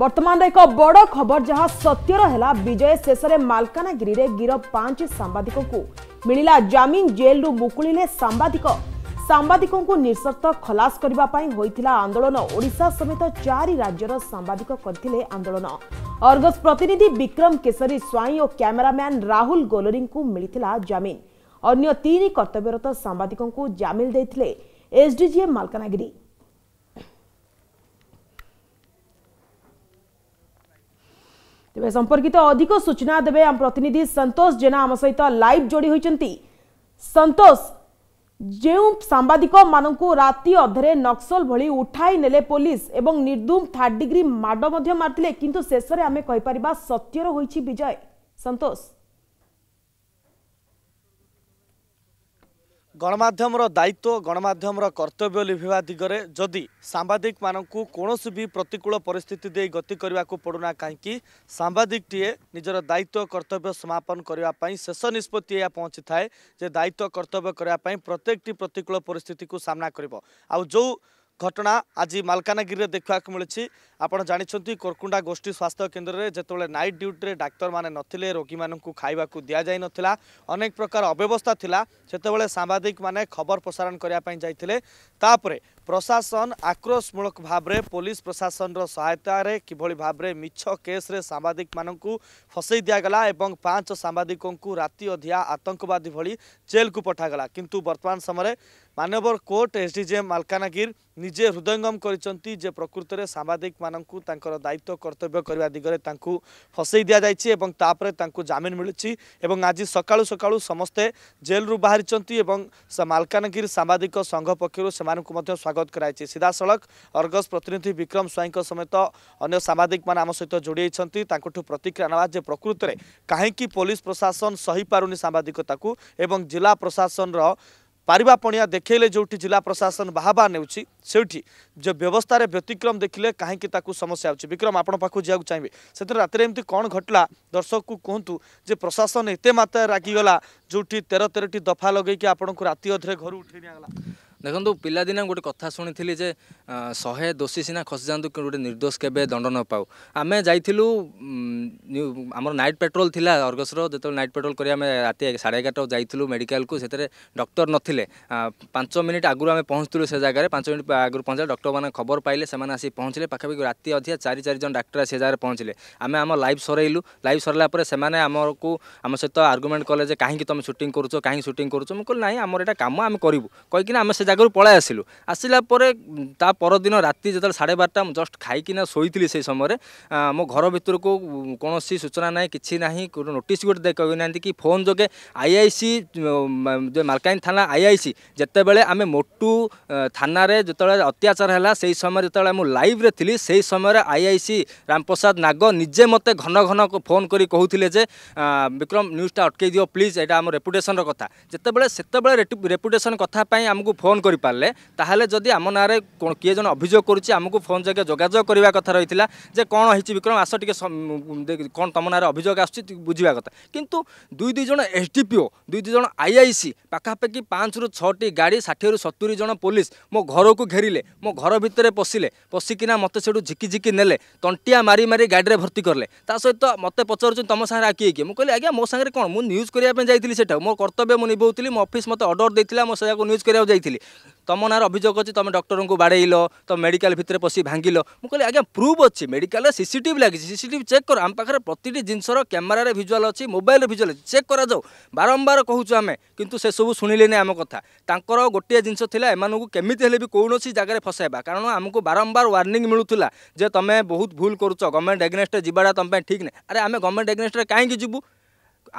बर्तमान एक बड़ खबर जहां सत्यर है विजय शेष में मालकानगिरी रे गिरफ 5 सांबादिकों को मिला जामीन। जेल रु मुकुलिले सांबादिकों को निशर्त खलास करबा पई होइतिला आंदोलन। ओडिशा समेत 4 राज्यर सांबादिक करथिले आंदोलन। अर्गस प्रतिनिधि विक्रम केसरी स्वाई और कैमरामैन राहुल गोलोरिंग को मिलिथिला जामीन। अन्य 3 कर्तव्यरत सांबादिकों को जामीन देथिले एसडीजे मालकानगिरी। तेज संपर्कित अधिक सूचना देवे आम प्रतिनिधि संतोष जेना आम सहित लाइव जोड़ी होती। संतोष, जो सांबादिक मानू राति अधरे नक्सल भली उठाई नेले पुलिस एवं निर्धूम 3rd डिग्री माड़ मारते किंतु शेष में आम कहीपर सत्यर होइछि विजय। संतोष, गणमाध्यमर दायित्व गणमाध्यमर कर्तव्य लिभा दिगरे जदि सांबादिक मानकू कोनोसी भी प्रतिकूल परिस्थिति दे गति करवाकू पड़ुना काहेकि सांबादिकटीए निजर दायित्व कर्तव्य समापन करबा पई शेष निष्पत्ति या पहुँची थाए जे दायित्व कर्तव्य करबा पई प्रत्येकटी प्रतिकूल परिस्थिति को सामना करबो। आ जो घटना आज मालकानगिरी देखा मिली आपड़ जानते कोरकुंडा गोष्ठी स्वास्थ्य केन्द्र में जितेबाला नाइट ड्यूटी में डाक्तर मैंने नथिले रोगी मानू खाइबा दि जाई नथिला अनेक प्रकार अव्यवस्था थिला सेतेबाला सांबादिक माने खबर प्रसारण करने जाइतिले। तापरे प्रशासन आक्रोशमूलक भाव में पुलिस प्रशासन सहायतार किभली भाव में मिछ केस्रे सांबादिक मानक फसई दिगला और 5 सांबादिकों को राति अधिया आतंकवादी भली जेल को पठागला। किंतु वर्तमान समय मानवर कोर्ट एसडीजेएम मालकानगिरी निजे हृदयंगम करिसंती जे प्रकृत में सांबादिक मानकू तांकर दायित्व कर्तव्य करने दिगरे तांकू फसई दिया जाइछि एवं तापरे तांकू जामीन मिलिछि एवं आज सकाळु सकाळु समस्ते जेल रु बाहरिसंती एवं मालकानगिरी सांबादिक संघ पक्षरु सेमानकू मध्य स्वागत कराइछि। सीधा सड़क अर्गस प्रतिनिधि विक्रम स्वाईंक समेत अन्य सांबादिक मान आम सहित जोड़ी होइछंती तांकठु प्रतिक्रिया नवा जे प्रकृत में काहेकि पुलिस प्रशासन सही पारुनी सांबादिकताकू एवं जिला प्रशासन रो पारिवापणिया देखले जोटी जिला प्रशासन बाहबा नेउछि सेठी जे व्यवस्था रे व्यतिक्रम देखिले काहे कि ताकू समस्या आउछि। विक्रम, आपण पाखु जियाकु चाहिबे सेते रात रे एम्ति कोन घटला दर्शक को कहंतु जे प्रशासन एते मात्रा रागी गला जोटी 13 टी दफा लगै कि आपण को राति अधरे घर उठै नै गला। देखो पिलादिना गोटे कथा शुणी जे 100 दोषी सीना खसी जातु गोटे निर्दोष केवे दंड न पाऊ। आम जाइलु आम नाइट पेट्रोल थी अर्गसर जो नाइट पेट्रोल करें रात 11:30 जाइलु मेडिकल को डॉक्टर नथिले 5 मिनट आगु आम पहुँचूँ से जगह 5 मिनट आगु पहुँचा डॉक्टर मैंने खबर पाइले से आसी पहुँचे पाखापाखि रात अधिया 4-4 जन डाक्टर से जगह पहुँचे। आम आम लाइव सरइलु लाइव सरलापर से आमको आम सहित आर्गुमेंट कले कहीं तुम सुटिंग करुचो कहीं सुटिंग करुचो मुझे ना आम एटा काम आम करूँ कहीं आम से जगह पलि आसलु। आसला परदिन राति जो 12:30 जस्ट खाईकिना शोई से समय मो घर भितर को कौन सूचना ना कि ना नोटिस गोटे कहना कि फोन जोगे IIC जो मालकानगिरी थाना IIC जितेबाला आम मोटू थाना रे जो अत्याचार है से समय जो मुझे लाइव थी से समय IIC रामप्रसाद नाग निजे मत घन घन फोन कर कहते विक्रम न्यूज़टा अटकई दियो प्लीज एटा आम रेपुटेसन कथा जितेबाला से रेपुटेसन कथापाई आमको फोन कर पारे ताहले जदि आम ना किए जन अभियोग करमको फोन जगह जोगाजोग करने कथा रही है जे कौन होती विक्रम आस टे कौन तुम ना अभियोग आस बुझा कथा कितु दुई जन SDPO दुई जन IIC पाखापाखि 5 रु 6 गाड़ी 60 रु 70 जन पुलिस मो घर को घेरिले मो घर भितर पशिले पशिकिना मत से झिकिझिकी ने तंटिया मारी मारी गाड़ी में भर्ती करले सहित मत पचार तुम सागर किए किए मुझे आज्ञा मो सागर कौन मुझे न्यूज करने जाइली से मो कर्तव्य मुझे निभाऊली मो अफिस् मत अर्डर देता मो से न्यूज कराया जाइली तुम नार अभियोग अच्छे तुम डॉक्टर को बाड़ेल तुम मेडिकल भितर पशि भांगिल मुझे आज्ञा प्रूफ अच्छी मेडिकल CCTV लगी CCTV चेक कर आम पाखे प्रति जिनसर कैमेर भिजुआल अच्छी मोबाइल भिजुआल अच्छी चेक कराऊ बारंबार कहूँ आम कितु से सबू शुणिले नहीं आम कथा तर गोटे जिनस एमको केमिती हेले भी कौन जगह फसाइबा कारण आमको बारंबार वार्निंग मिलूला जे तुम बहुत भूल करुच गवर्नमेंट एग्नेस्ट जीवाटा तुम ठीक ना। अरे आम गवर्नमेंट एग्नेस्ट कहीं जीवू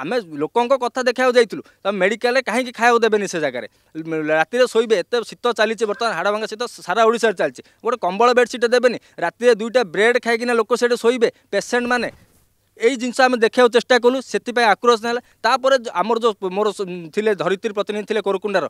आम लोकों कथा देखा जाइलु तुम मेडिकल कहीं खाया देवे से जगह राति शोबे एत शीत चली बर्तमान हाड़भांगा शीत सारा ओडिशा चलती गोटे कंबल बेडसीट देवे राति 2टा ब्रेड खाईकिना लोक से शोबे पेसेंट मैंने यही जिनस आम देखा चेस्टा कलु से आक्रोश ना आमर जो मोर थे धरित्री प्रतिनिधि थे कोरकुंडार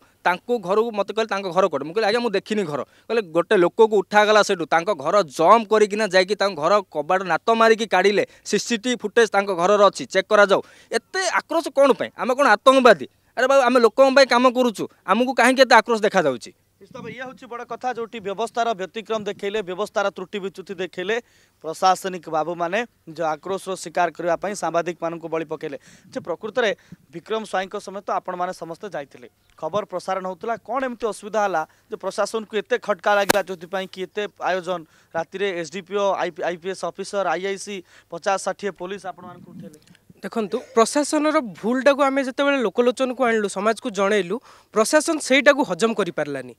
घर मत कहले घर कौट मुझे आज्ञा मुझे देखनी घर कहले गोटे लोक को उठागला से घर जम करना जा घर कबाड़ नात मारिकी काढ़ले CCTV फुटेज घर अच्छी चेक कराऊ एत आक्रोश कौन आम कौन आतंकवादी? अरे बाबू आम लोक कम करूँ आमको कहीं आक्रोश देखा जाऊँगी। निश्चित ये हूँ बड़ कथा जो व्यवस्थार व्यतिक्रम देखेले व्यवस्थार त्रुटि विच्युति देखेले प्रशासनिक बाबू माने जो आक्रोश शिकार करने सांबादिक मानक बलि पकेले जे प्रकृत में विक्रम स्वाई समेत आपण मैंने समस्ते जाते खबर प्रसारण होता कौन एमती असुविधा है जो प्रशासन को एत खटका लगे जो कि आयोजन रातिर SDPO IPS officer IIC 50-60 police आपण मानक उठेले। देखो प्रशासन भूलटा को आम जो लोकलोचन को आणलु समाज को जनइलु प्रशासन सेटा को हजम कर पारानी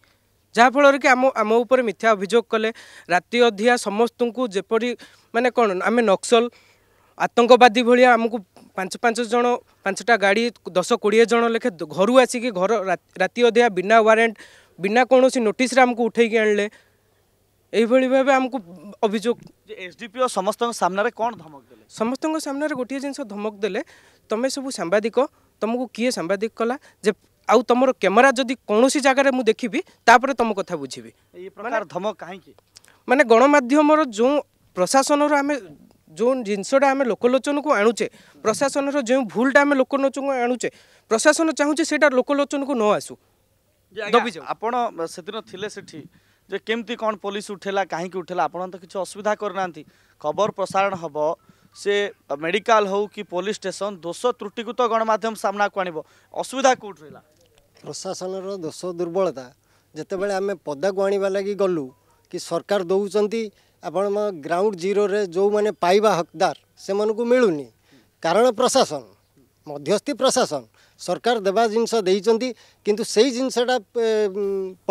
जहाँफल कि आम उपर मिथ्या अभियोग कले राति अधिया समस्त को जेपरी माने कौन आम नक्सल आतंकवादी भाया आमको पांचटा गाड़ी 10-20 जन लेखे घर आसिकी घर राति अधिया बिना वारंट बिना कौन नोटिस आमको उठे आणले यही भाव आमको अभियोग एसडीपीओ समस्त सामने कौन धमक दे समस्त सामने गोटे जिन धमक देले तुम सब सांबादिक तुमको किए सांबादिक कला जे आउ तुम कैमेरा जदि कौन सी जगार मुझे देखी तापर तुम कथा बुझी धमक कहीं माने गणमाध्यम जो प्रशासन आम जो जिनसटा आम लोकलोचन को आणुचे प्रशासन जो भूलटा आम लोकलोचन को आणुचे प्रशासन चाहूचे से लोकलोचन को न आसू आपड़ से दिन थी जे केमती कौन पुलिस उठेला कहीं उठेला आपण तो किसी असुविधा करना खबर प्रसारण हम से मेडिकल हो कि पुलिस स्टेशन दोष त्रुटि को तो गणमाध्यम सामना को आणब असुविधा कौट रहा प्रशासन दोष दुर्बलता जितेबाला आम पदा को आणवा लगी गलु कि सरकार दौरान आपण ग्राउंड जीरो रे जो मैंने पाइबा हकदार से मानू मिलूनी कारण प्रशासन मध्यस्थी प्रशासन सरकार देवा जिनस किंतु सही जिनसटा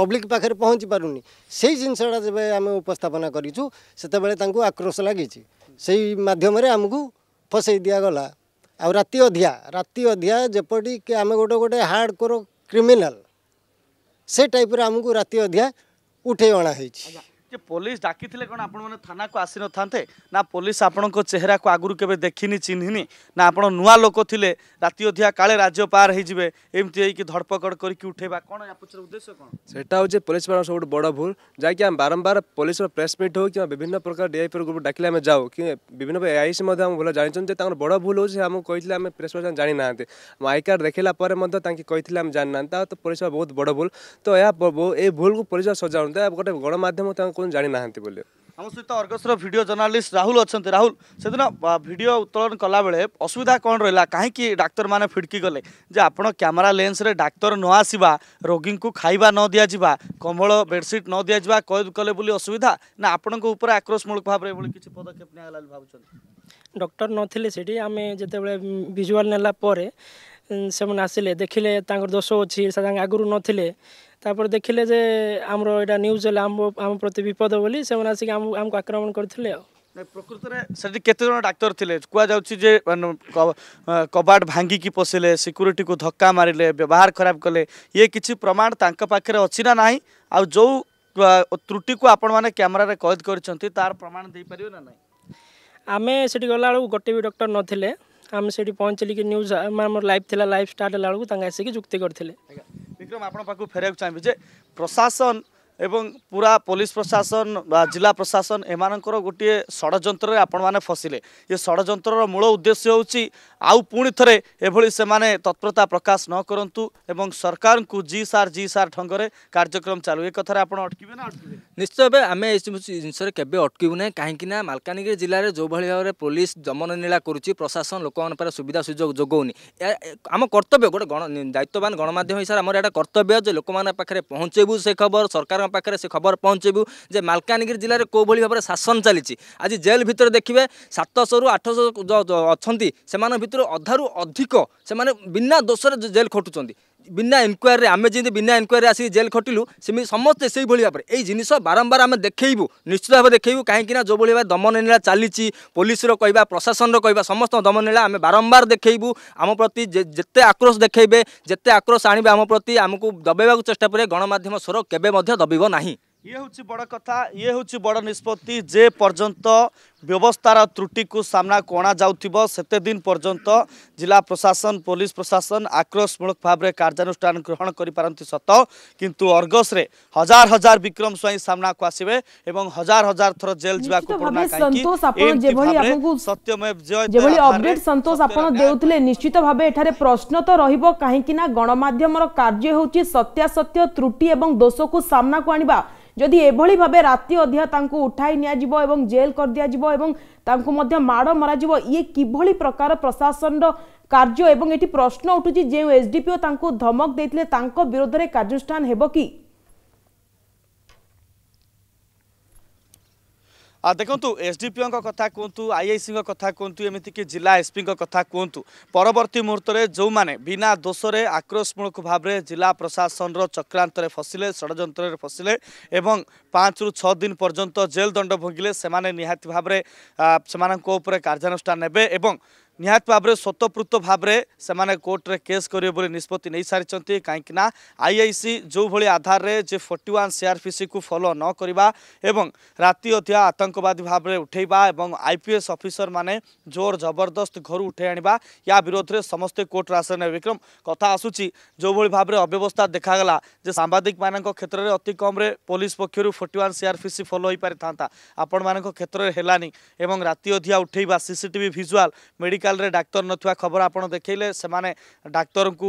पब्लिक पाखे पहुँच पारुनी से जिनसटा जब आम उपस्थापना करूँ से आक्रोश लगी मध्यम आमको फसई दिगला आ राति अधिया जपटी कि आम गोटे गोटे हार्ड कोर क्रिमिनाल से टाइप आमको राति अधिया उठे अणा जे पुलिस डाकी कौन आपने थाना को आसी न थाते ना पुलिस आपण को चेहरा को आगुरी के देखनी चिन्हनी ना आप नुआ लोक थे राति अधिया काले राज्य पार होते एमती हो धड़पकड़ करके उठेबा कौन पचर उद्देश्य कौन सेटा हो पुलिस वालों सब बड़ भूल जहाँकि आम बारंबार पुलिस प्रेस मिट हो कि विभिन्न प्रकार डीआईपी ग्रुप डाकिले आम जाओ कि विभिन्न एआईसी भले जानते बड़ भूल हो आमको कहते आम प्रेस वाला जानी ना आम आई कार्ड देखेला कहते आम जानी ना तो पुलिस वाला बहुत बड़ भूल तो यह भूल को पुलिस वाला सजाऊंता गोटे गणमाध्यम कौन जानी ना बोले आम सहित अर्गस वीडियो जर्नलिस्ट राहुल अच्छा राहुल से दिन वीडियो उत्तोलन कला बेले असुविधा कौन रहा कहीं डाक्तर मैंने फिड़की गले जे आपण कैमरा लेंस रे डाक्तर न आसवा रोगी को खाइबा न दिया कंबल बेडसीट न दिया कैद कले बोली असुविधा ना आपण उपर आक्रोशमूलक भाव में किसी पदक्षेप निगला भाव डॉक्टर नथिले सेठी आम जिते विजुअल नेला से आसिले देखिले दोष अच्छी आगुरी नथिले तापर देखिले जे आमरो एटा न्यूज आम प्रति विपद बोली से आसिक आमको आक्रमण करथिले प्रकृत में से केते जन डाक्टर थिले कबाट भांगी की पसिले सिक्यूरीटी को धक्का मारिले व्यवहार खराब कले ये किसी प्रमाण तांक पाखरे अछि ना नाही आ जो त्रुटि को आपण माने कैमरा रे कैद करछंती तार प्रमाण दे परियो ना नाही आमे सेठी गला गोटे भी डॉक्टर नथिले आम सेठी पहुँचली कि न्यूज आम लाइव थिला लाइव स्टार्ट होला बलकु तांग आसिक जुक्ति करथिले। विक्रम आपण पाखु फेर चाहिए जे प्रशासन एवं पूरा पुलिस प्रशासन जिला प्रशासन एमानंकर गोटे षड्यंत्र आपण माने फसिले ये षड्यंत्र मूल उद्देश्य होची आउ पुणी थरे एभली सेमाने तत्परता प्रकाश न करंतु एवं सरकार को जी सार ढंगरे कार्यक्रम चालू एक कथार आपण अटकिबे ना अटकिबे निश्चित भाव आम इस जिनस अटकू ना कहीं मालकानगिरी जिले जो भाई भाव में पुलिस दमन नीला करुच्ची प्रशासन लोक मान सुविधा सुजोग जोगौनी आम कर्तव्य गोटे दायित्ववान गणमाध्यम हिसाब से आम यहाँ कर्तव्य जो लोक मान पाखे पहुँचेबू से खबर सरकार पाखे से खबर पहुँचेबू जे मालकानगिरी जिले में कौली भाव में शासन चली आज जेल भर देखिए 700 ରୁ 800 अच्छी से भर अधारू अधिक से बिना दोष जेल खटुंट बिना इनक्वायरी आम जमी बिना इनक्वायरी आसिक जेल खटिलु सेम समस्ते से भाव में यही जिनस बारंबार आम देखू निश्चित भाव देखू कहीं जो भाई दमन नीला चली पुलिस कहवा प्रशासन कहवा समस्त दमन नीला आम बारंबार देखू आम प्रति जिते आक्रोश देखेबे जिते आक्रोश आने आम प्रति आमको दबाइबा चेष्टा करें गणमाध्यम स्वर केबे दबना ये हूँ बड़ कथा ये हूँ बड़ निष्पत्ति जे पर्यंत व्यवस्थार त्रुटि को सामना कोणा जाउथिबो सेते दिन पर्यंत जिला प्रशासन पुलिस प्रशासन आक्रोशमूलक भाव में कार्यानुष्ठान ग्रहण करिपारंती सत किंतु अर्गस रे हजार हजार विक्रम स्वाई सामना को आसीबे एवं हजार हजार थर जेल जीवा को पड़ना काकी संतोष आपण जेभली आपको सत्यमय जय जेभली अपडेट संतोष आपण देउतले निश्चित भाव एठारे प्रश्न तो रहिबो काहे कि ना गणमाध्यम रो कार्य होउची सत्यासत्य त्रुटि एवं दोष को सामना को आनिबा जदि एभली भावे राति अध्या तांकु उठाई निया जिवो एवं जेल कर दिया जिवो एवं तांकु मध्य माड़ मरा जिवो ये किभली प्रकार प्रशासन कार्य एवं एटी प्रश्न उठुची जे एसडीपीओ तांकु धमक देतिले तांको विरोध रे कार्यानुष्ठान हेबो की देखु एसडीपीओं कथा कहतु आईआईसी कथा कहतु एमती जिला एसपी कथा कहतु परवर्ती मुहूर्त में जो माने बिना दोषरे आक्रोशमूलक भाव में जिला प्रशासन चक्रांत फसिले षड्यंत्र फसिले एवं 5 ରୁ 6 दिन पर्यंत जेल दंड भोगिले सेमाने निहाती भाव में से कार्यानुष्ठान नेबे निहात भाव स्वतःस्फूर्त भाव में से कोर्ट रे केस करेंगे निष्पत्ति नहीं सारी कहीं आईआईसी जो भली आधार रे जे 41 सीआरपीसी को फॉलो न करवा एवं राति अध्या आतंकवादी भाव में उठेबा एवं आईपीएस ऑफिसर माने जोर जबरदस्त घर उठे आनिबा या विरोध रे समस्त कोर्ट आश्रय ने विक्रम कथा आसुची जो भली भाव में अव्यवस्था देखागला जे सांबादिक मान क्षेत्र में अति कम पुलिस पक्षर 41 सीआरपीसी फॉलो हो पारि था आपण मान क्षेत्र में हेलानी एवं राति अध्या उठेबा सीसीटीवी भिजुआल मेडिकल रे डाक्टर नथुआ खबर आपण देखले से डाक्तर को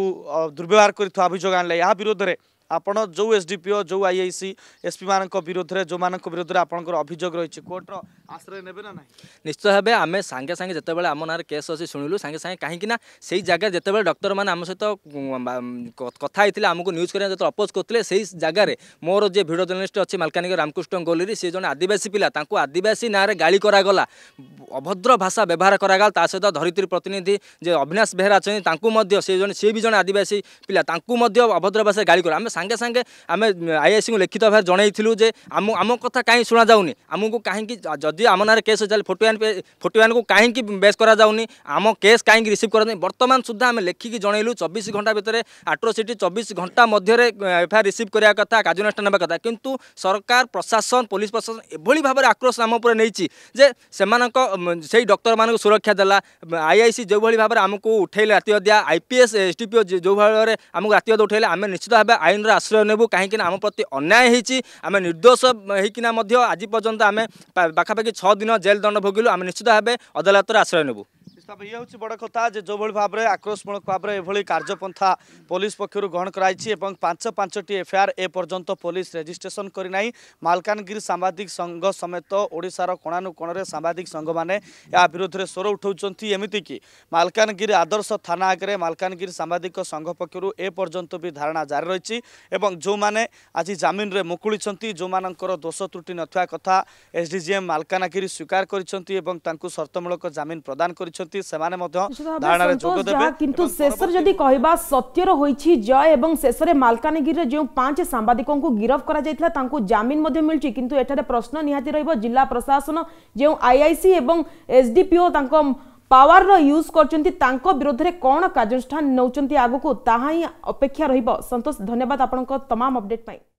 दुर्व्यवहार करथु अभियोग आनले या विरोध रे आपण जो एसडीपीओ जो आईआईसी एसपी मान विरोध में जो मान विरोध में आपंकर अभियोग रही कोर्टर आश्रय नेबे ना निश्चय भाव आम सांगे सांगे जिते बड़े आम ना केस अच्छी शुणिलु सांगे सांगे कहीं से जगह जिते बड़े डॉक्टर मैंने आम सहित कथा आमको न्यूज करें जो अपोज करते से जगह मोर जे भिडियो जर्नालीस्ट अच्छी मालकानगिरी रामकृष्ण गोलेरी से जो आदिवासी पिला आदिवासी ना गाली करागला अभद्र भाषा व्यवहार करागला सहित धरित्री प्रतिनिधि जे अविनाश बेहरा अच्छा से भी जन आदिवासी पिला अभद्र भाषा गाली करा सांगे सांगे आम आईआईसी को लिखित भाव जनईलु जे आम आम कथा कहीं शुणा जाऊनि आमको कहीं जदि आम ना केस चल 41 को कहीं बेस करा जाऊनि आम केस कहीं रिसीव करा बर्तमान सुधा आम लिखिकी जनईलु 24 घंटा भितर आट्रोसीटी 24 घंटा मध्य एफआईआर रिसीव करने कथा कार्यानुष्ठान ना कथा किंतु सरकार प्रशासन पुलिस प्रशासन एभली भाव आक्रोश आम उपर नहीं से डॉक्टर मान सुरक्षा देला आईआईसी जो भाई भाव आमको उठेले राति अध्या आईपीएस एसडीपीओ जो भाव में आमको राति अध्या उठेले आम निश्चित भाव आईन आश्रय नेबू कहीं आम प्रति अन्याय होती आम निर्दोष होना आज पर्यंत आम पाखापाखि 6 दिन जेल दंड भोगिलु आम निश्चित भाव अदालत आश्रय नेबू ये हूँ बड़ कथा जो भाव में आक्रोशमूलक भाव में यह कार्यपंथा पुलिस पक्षर ग्रहण कराई 5 एफआईआर ए पर्यंत पुलिस रेजिस्ट्रेशन करना मालकानगिरी सांबादिक संघ समेत ओडिशार कोणानुकोण सांबादिक संघ माने या विरोध में स्वर उठाउछंती एमितिकि मालकानगिरी आदर्श थाना आगे मालकानगिरी सांबादिक संघ पक्षर ए पर्यंत भी धारणा जारी रही जो मैंने आज जमीन में मुकुली जो मानकर दोष त्रुटि नथुआ कथा एसडीजीएम मालकानगिरी स्वीकार कर शर्तमूलक जमीन प्रदान कर किंतु शेषर जदि कहबा सत्यरो होईछि जय एवं शेषर मालकानगिरी जो 5 सांबादिकों को गिरफ्त करा जायतला तांको जामीन मध्ये मिलछि किंतु एठारे प्रश्न निहाती रहइबो जिला प्रशासन जो आईआईसी एवं एसडीपीओ तांको पावर रो यूज करचंती तांको विरोध रे कोन कार्यानुष्ठान नौचंती आगो को ताहाई अपेक्षा रहइबो। संतोष धन्यवाद आपनका तमाम अपडेट पाई।